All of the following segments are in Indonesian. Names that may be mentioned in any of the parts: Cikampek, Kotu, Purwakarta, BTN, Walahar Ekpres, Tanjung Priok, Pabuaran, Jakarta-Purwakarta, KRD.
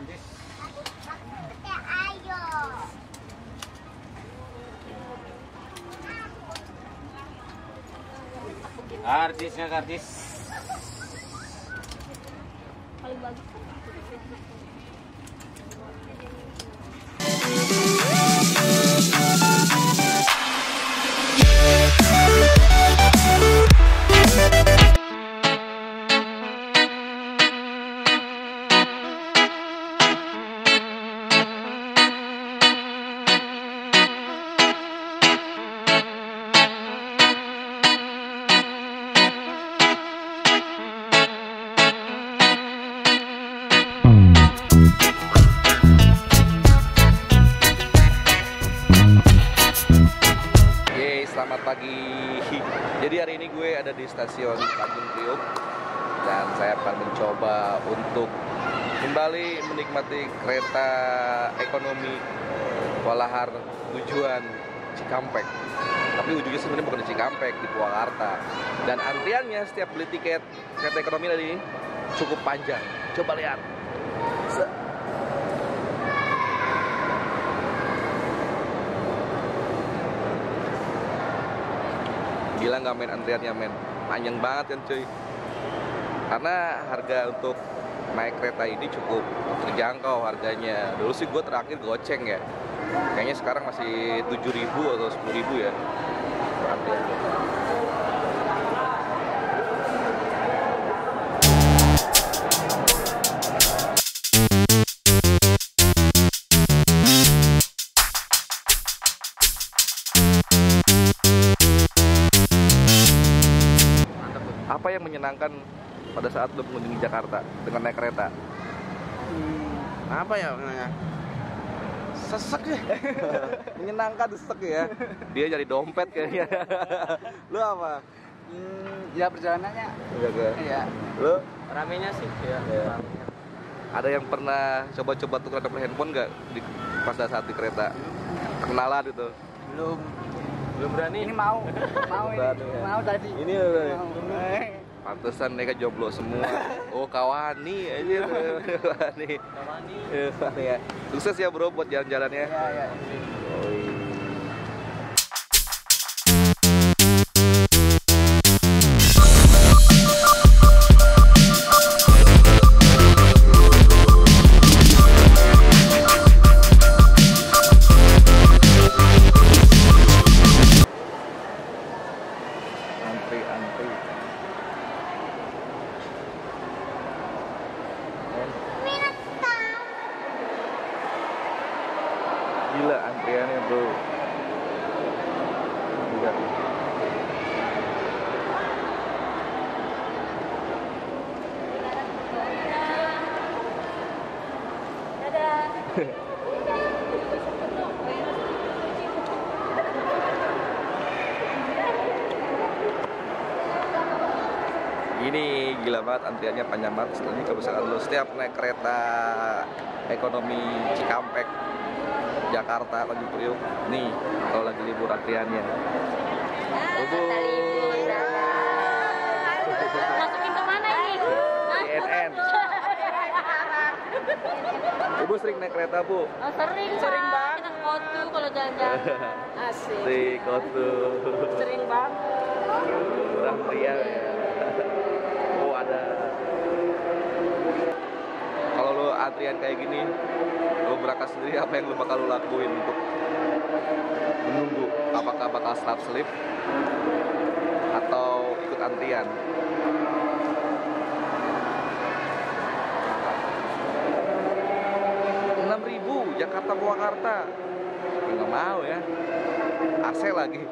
makan, Cis. Ayo. Artisnya artis. Paling bagus. Selamat pagi. Jadi hari ini gue ada di stasiun Tanjung Priok dan saya akan mencoba untuk kembali menikmati kereta ekonomi Walahar tujuan Cikampek. Tapi ujungnya sebenarnya bukan di Cikampek, di Purwakarta. Dan antriannya setiap beli tiket kereta ekonomi tadi cukup panjang. Coba lihat. Gila nggak main antriannya, men. Panjang banget kan, cuy. Karena harga untuk naik kereta ini cukup terjangkau harganya. Dulu sih gue terakhir goceng ya. Kayaknya sekarang masih 7.000 atau 10.000 ya. Apa yang menyenangkan pada saat lo mengunjungi Jakarta dengan naik kereta? Apa ya? Sesek ya. Menyenangkan, sesek ya. Dia jadi dompet kayaknya. Lo apa? Ya perjalanannya. Iya. Lo? Ramenya sih. Ya. Ada yang pernah coba-coba tukar nomor handphone nggak pas saat di kereta? Kenalan gitu? Belum berani. Ini mau tadi. Ini udah. Pantesan mereka jomblo semua. Oh, kawani aja. Kawani. Ya. Sukses ya, Bro, buat jalan-jalannya. Iya. Gila antriannya, Bro. Gila. Dadah. Ini gila banget antriannya, panjang banget. Setelahnya kalau misalkan lo setiap naik kereta ekonomi Cikampek Jakarta Tanjung Priok nih, kalau lagi libur antriannya. Masukin kemana ini? BTN. Ibu sering naik kereta, Bu? Oh, sering banget. Kita ke Kotu kalau jalan-jalan. Asik. Di Kotu. Sering banget. Murah meriah ya. Oh, ada. Kalau lo antrian kayak gini, lo berangkat sendiri, apa yang lo bakal lo lakuin untuk menunggu? Apakah bakal start slip atau ikut antrian? Rp6.000 Jakarta-Purwakarta. Nggak mau ya. AC lagi.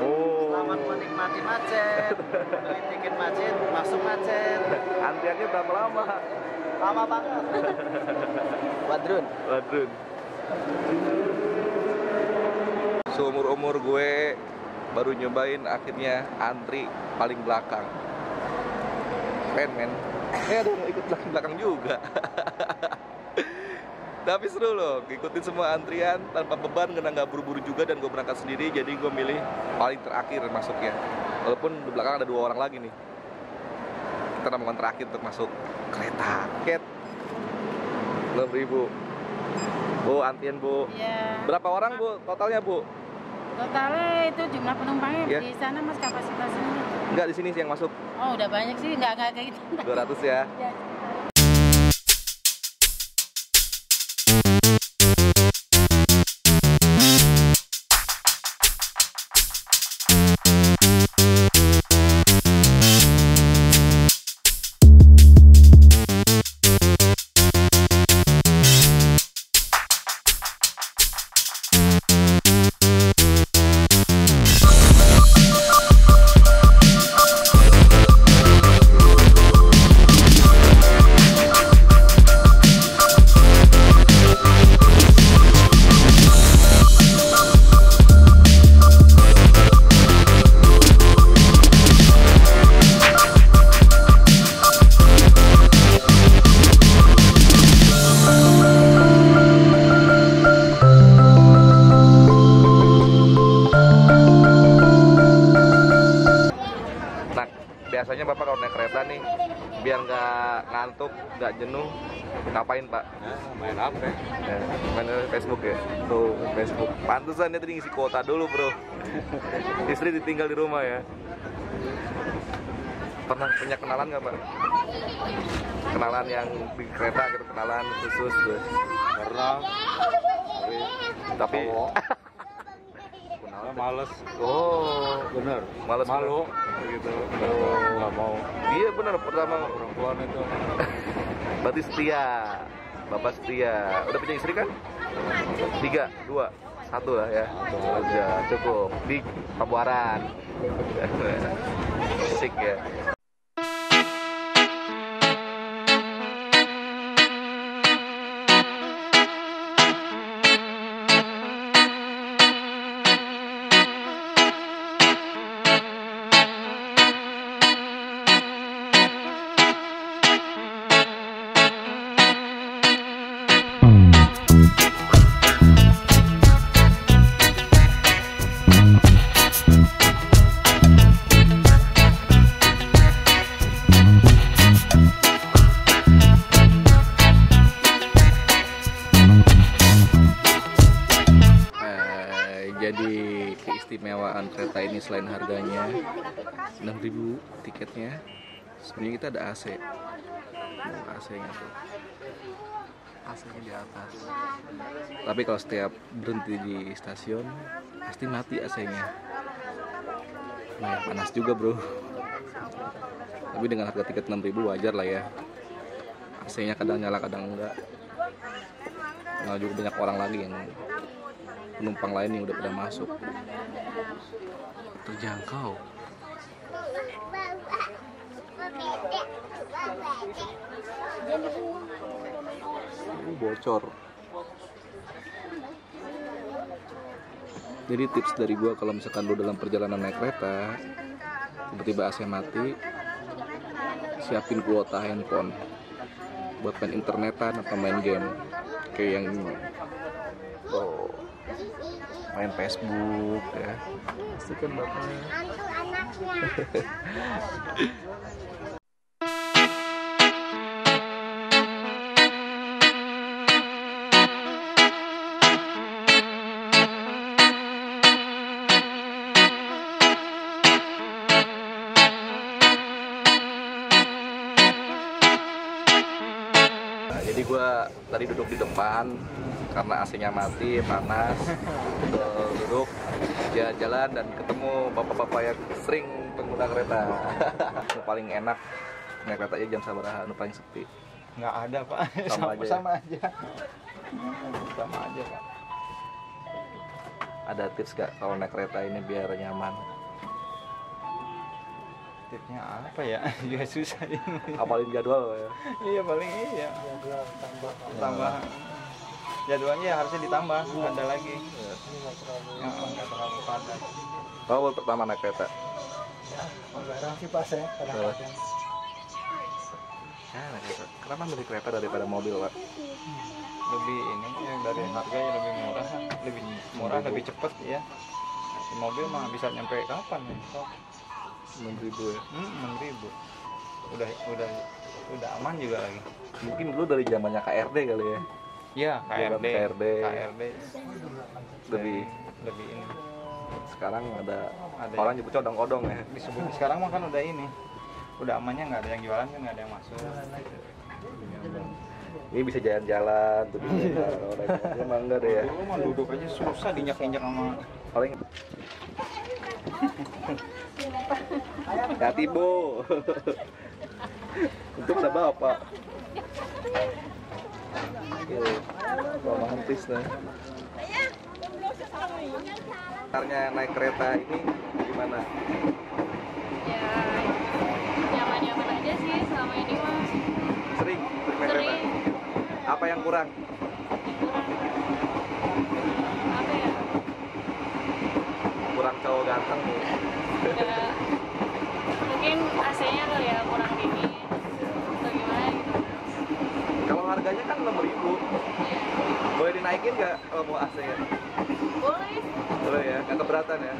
Oh. Selamat menikmati macet. Beli tiket macet, masuk macet. Antriannya berapa lama? Lama banget. Wadrun. Seumur-umur gue baru nyobain akhirnya antri paling belakang. Keren, men. Ada yang ikut belakang juga. Tapi seru loh, ngikutin semua antrian tanpa beban, karena nggak buru-buru juga dan gue berangkat sendiri, jadi gue milih paling terakhir masuknya. Walaupun di belakang ada 2 orang lagi nih. kita mau kontrakin untuk masuk kereta. Ket 6.000. Bu, antrian Bu. Iya. Berapa orang Bu totalnya Bu? Totalnya itu jumlah penumpangnya ya. Di sana Mas kapasitasnya? Enggak, di sini sih yang masuk. Oh, udah banyak sih, enggak kayak gitu. 200 ya. Ya. Biasanya Bapak kalau naik kereta nih, biar nggak ngantuk, nggak jenuh, ngapain Pak? Ya, main HP. Ya, main Facebook ya? Tuh, Facebook. Pantesan dia tadi ngisi kuota dulu bro. Istri ditinggal di rumah ya. Pernah punya kenalan nggak Pak? Kenalan yang di kereta gitu, kenalan khusus tuh. Pernah. Tapi... males. Oh, bener. Males malu gitu. Oh, nggak mau. Iya bener, pertama perempuan itu. Berarti setia. Bapak setia. Udah punya istri kan? 3, 2, 1 lah ya. Aja cukup. Di Pabuaran. Asik ya. Keistimewaan kereta ini selain harganya 6.000 tiketnya, sebenarnya kita ada AC. AC-nya tuh. AC-nya di atas. Tapi kalau setiap berhenti di stasiun pasti mati AC-nya. Nah, panas juga, Bro. Tapi dengan harga tiket 6.000 wajar lah ya. AC-nya kadang nyala, kadang enggak. Nah, juga banyak orang lagi yang penumpang lain yang udah pada masuk. Terjangkau. Bocor. Jadi tips dari gua kalau misalkan lu dalam perjalanan naik kereta tiba-tiba AC mati, siapin kuota handphone buat main internetan atau main game kayak yang ini. Oh, main Facebook ya, pastikan bapaknya. Nah, jadi gue tadi duduk di depan. Karena AC-nya mati, panas, duduk, jalan-jalan dan ketemu bapak-bapak yang sering pengguna kereta. Paling enak naik kereta aja jam sabaraha, paling sepi. Nggak ada Pak, sama aja Pak. Ada tips nggak kalau naik kereta ini biar nyaman? Tipsnya apa ya? Ya susah ini. Apalin jadwal ya? Iya paling iya. Jadwal tambah. Jadwalnya harusnya ditambah, ada lagi. Yang nggak terlalu padat. Kalau pertama naik kereta? Ya, kadang sih pas ya, kadang-kadang. Ya, naik kereta. Kenapa milih kereta daripada mobil, Pak? Lebih ini, ya, dari harganya lebih murah, lebih cepet ya. Mobil mah bisa nyampe kapan ya? 6.000 ya? 6.000. udah aman juga lagi. Mungkin dulu dari zamannya KRD kali ya. Iya, KRD. Lebih ini. Sekarang ada orang nyebutnya odong-odong ya. Disebut sekarang mah kan udah ini. Udah amannya nggak ada yang jualan kan, nggak ada yang masuk. Ini bisa jalan-jalan tuh bisa orang-orang emang enggak deh ya. Dulu mah duduk aja susah dinyak-injak sama paling. Hati Bu. Untung ada Bapak. Mama hentis nih. Tarnya naik kereta ini gimana? Ya nyaman-nyaman aja sih selama ini mah. Sering naik kereta. Apa yang kurang? Apa ya? Kurang cowok ganteng. Enggak. Mungkin AC-nya kali ya kurang dingin. Atau gimana gitu. Kalau harganya kan 6.000. Boleh dinaikin nggak kalau mau AC-nya? Boleh. Boleh ya, nggak keberatan ya.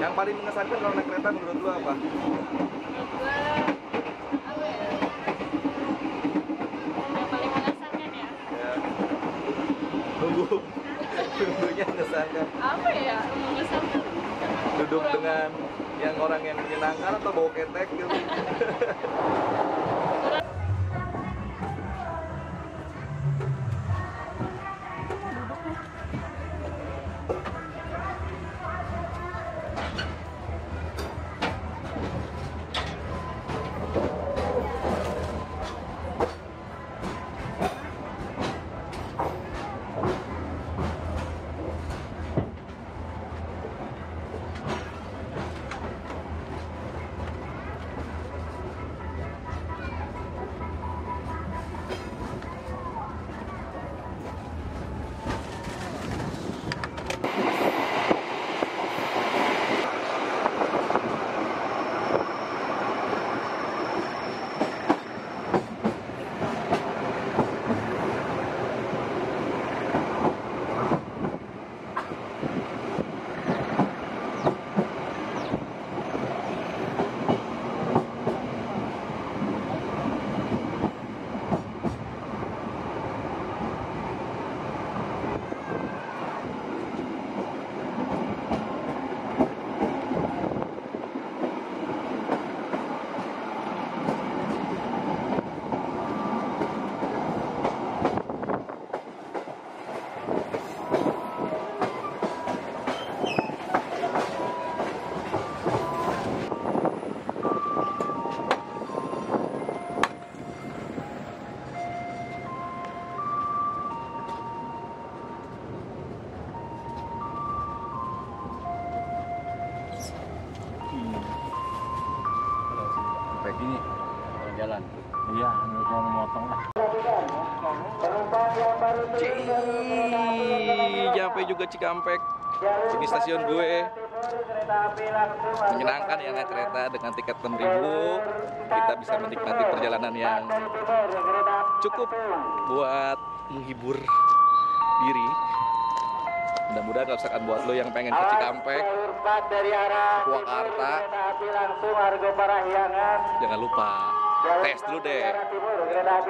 Yang paling mengesankan kalau naik kereta menurut lu apa? Duduknya mengesankan. Apa ya? Mengesankan. Duduk dengan yang orang yang menyenangkan atau bau ketek gitu. Sampai juga Cikampek. Ini stasiun gue. Menyenangkan ya naik kereta dengan tiket 6.000. Kita bisa menikmati perjalanan yang cukup buat menghibur diri. Mudah-mudahan gak usahkan buat lo yang pengen ke Cikampek, Purwakarta. Jangan lupa tes dulu deh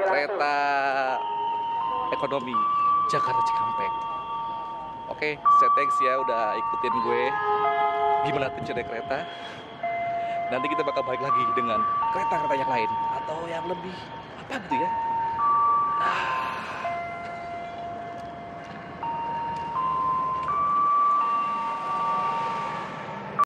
kereta ekonomi Jakarta-Cikampek. Oke, thanks ya udah ikutin gue gimana tuh naik kereta. Nanti kita bakal balik lagi dengan kereta-kereta yang lain atau yang lebih apa gitu ya.